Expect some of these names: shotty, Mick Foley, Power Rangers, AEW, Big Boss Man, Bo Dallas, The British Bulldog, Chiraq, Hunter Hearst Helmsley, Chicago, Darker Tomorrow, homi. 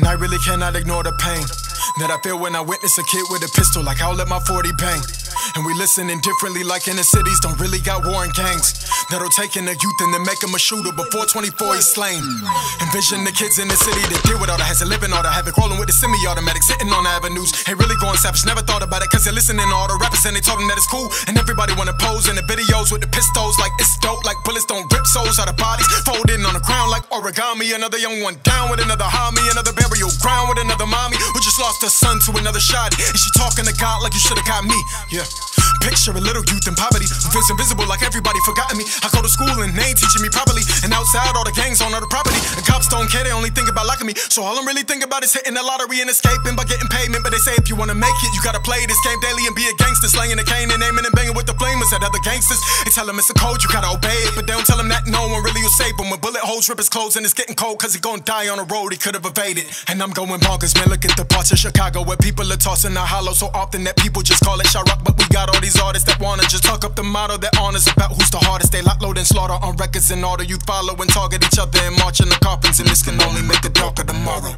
And I really cannot ignore the pain that I feel when I witness a kid with a pistol, like I'll let my 40 bang. And we listening differently, like inner cities don't really got warring gangs that'll take in the youth and then make him a shooter before 24 he's slain. Envision the kids in the city that deal with all the hazard, living all the havoc, rolling with the semi-automatics, sitting on the avenues, ain't really going savage. Never thought about it, cause they're listening to all the rappers and they told them that it's cool. And everybody wanna pose in the videos with the pistols, like it's dope, like bullets don't rip souls out of bodies, folding on the ground like origami. Another young one down with another homie, another burial ground with another mommy who just lost her son to another shotty. And she talking to God like you should've got me, yeah. Picture a little youth in poverty who feels invisible like everybody forgotten me. I go to school and they ain't teaching me properly, and outside all the gangs on other property, and cops don't care, they only think about locking me. So all I'm really thinking about is hitting the lottery and escaping by getting payment. But they say if you wanna make it, you gotta play this game daily and be a gangster, slaying the cane and aiming and banging with the flamers at other gangsters. They tell him it's a code, you gotta obey it, but they don't tell him that no one really will save him. When bullet holes rip his clothes and it's getting cold, cause he gon' die on the road he could've evaded. And I'm going bonkers, man, look at the parts of Chicago where people are tossing the hollow so often that people just call it Chiraq. But we got all these artists that wanna just talk up the motto that honors about who's the hardest. They lock, load, and slaughter on records, and all the youth follow and target each other and march in the coffins. And this can only make the darker tomorrow.